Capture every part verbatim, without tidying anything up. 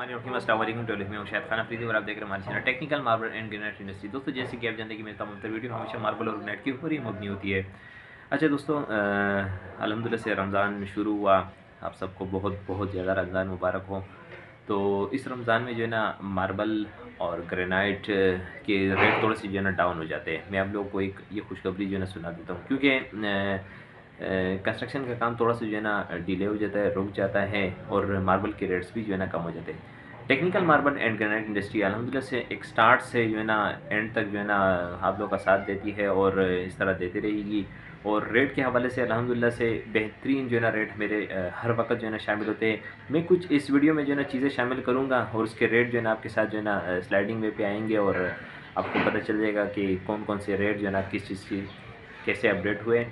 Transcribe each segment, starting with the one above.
हमारे शायद खान अफरीदी और आप देख रहे हैं हमारे channel technical marble and granite industry. दोस्तों जैसे कि आप जानते हैं कि मेरी तमाम वीडियो हमेशा मार्बल और ग्रेनाइट के ऊपर ही मबनी होती है। अच्छा दोस्तों, अल्हम्दुलिल्लाह से रमज़ान शुरू हुआ, आप सबको बहुत बहुत ज़्यादा रमज़ान मुबारक हो। तो इस रमज़ान में जो है ना मार्बल और ग्रेनाइट के रेट थोड़े से जो है ना डाउन हो जाते हैं। मैं आप लोगों को एक ये खुशखबरी जो है ना सुना देता हूँ, क्योंकि कंस्ट्रक्शन का काम थोड़ा सा जो है ना डिले हो जाता है, रुक जाता है और मार्बल के रेट्स भी जो है ना कम हो जाते हैं। Technical marble and granite industry अलहमदिल्ला से एक स्टार्ट से जो है ना एंड तक जो है ना आप लोगों का साथ देती है और इस तरह देती रहेगी। और रेट के हवाले से अलहमदिल्ला से बेहतरीन जो है ना रेट मेरे हर वक्त जो है ना शामिल होते हैं। मैं कुछ इस वीडियो में जो है ना चीज़ें शामिल करूँगा और उसके रेट जो है ना आपके साथ जो है ना स्लाइडिंग वे पे आएंगे और आपको पता चल जाएगा कि कौन कौन से रेट जो है ना किस चीज़ की कैसे अपडेट हुए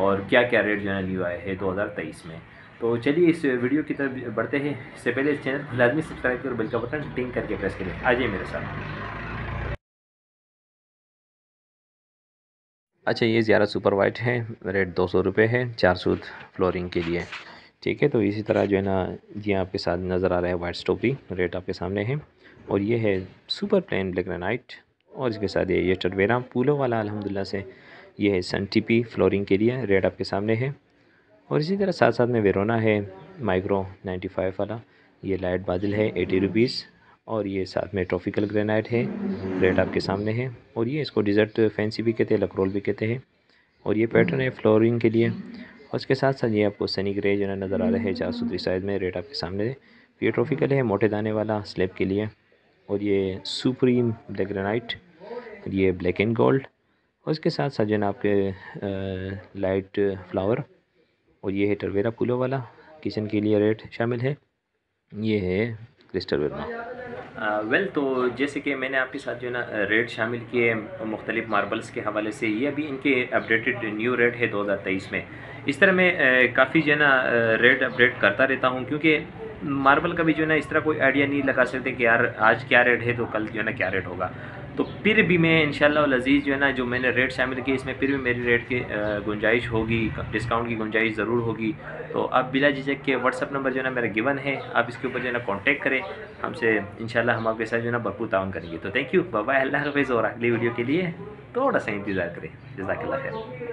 और क्या क्या रेट जो है ना न्यू आए है दो हज़ार तेईस में। तो चलिए इस वीडियो की तरफ बढ़ते हैं। इससे पहले इस चैनल को लाजमी सब्सक्राइब करें और बेल का बटन टिंग करके प्रेस करें। आ जाइए मेरे साथ। अच्छा, ये ज़्यादा सुपर वाइट है, रेट दो सौ रुपये है चार सूद फ्लोरिंग के लिए, ठीक है। तो इसी तरह जो है ना ये आपके साथ नज़र आ रहा है वाइट स्टोप भी रेट आपके सामने है। और ये है सुपर प्लेन ब्लैक ग्रेनाइट और इसके साथ ये टटवेरा पूलों वाला अलहमदिल्ला से, ये है सन टीपी फ्लोरिंग के लिए, रेट आपके सामने है। और इसी तरह साथ साथ में वेरोना है माइक्रो नाइन्टी फाइव वाला, ये लाइट बादल है एटी रुपीज़। और ये साथ में ट्रॉपिकल ग्रेनाइट है, रेट आपके सामने है। और ये इसको डिज़र्ट फैंसी भी कहते हैं, लकरोल भी कहते हैं। और ये पैटर्न है फ्लोरिंग के लिए। और इसके साथ साथ ये आपको सनी ग्रे जो है नज़र आ रहा है चार सौ तीस साइज़ में, रेट आपके सामने है। ये ट्रॉपिकल है मोटे दाने वाला स्लेब के लिए। और ये सुप्रीम ब्लैक ग्रेनाइट, ये ब्लैक एंड गोल्ड। और इसके साथ साथ जो है आपके लाइट फ्लावर। और ये है टरवेरा पुलो वाला किचन के लिए, रेट शामिल है। ये है क्रिस्टल वर्मा। वेल, तो जैसे कि मैंने आपके साथ जो है ना रेट शामिल किए मुख्तलिफ मार्बल्स के हवाले से, ये अभी इनके अपडेटेड न्यू रेट है दो हज़ार तेईस में। इस तरह मैं काफ़ी जो है ना रेट अपडेट करता रहता हूँ, क्योंकि मार्बल का भी जो है ना इस तरह कोई आइडिया नहीं लगा सकते कि यार आज क्या रेट है तो कल जो है ना क्या रेट होगा। तो फिर भी मैं इंशाल्लाह लजीज़ जो है ना जो मैंने रेट शामिल किए इसमें फिर भी मेरी रेट की गुंजाइश होगी, डिस्काउंट की गुंजाइश ज़रूर होगी। तो आप बिला झिझक के व्हाट्सअप नंबर जो है ना मेरा गिवन है, आप इसके ऊपर जो है ना कांटेक्ट करें हमसे, इंशाल्लाह हम आपके साथ जो है ना भरपूर ताउन करेंगे। तो थैंक यू, बाय बाय, अल्लाह हाफ़िज़। और अगली वीडियो के लिए थोड़ा सा इंतज़ार करें। जज़ाकल्लाह खैर।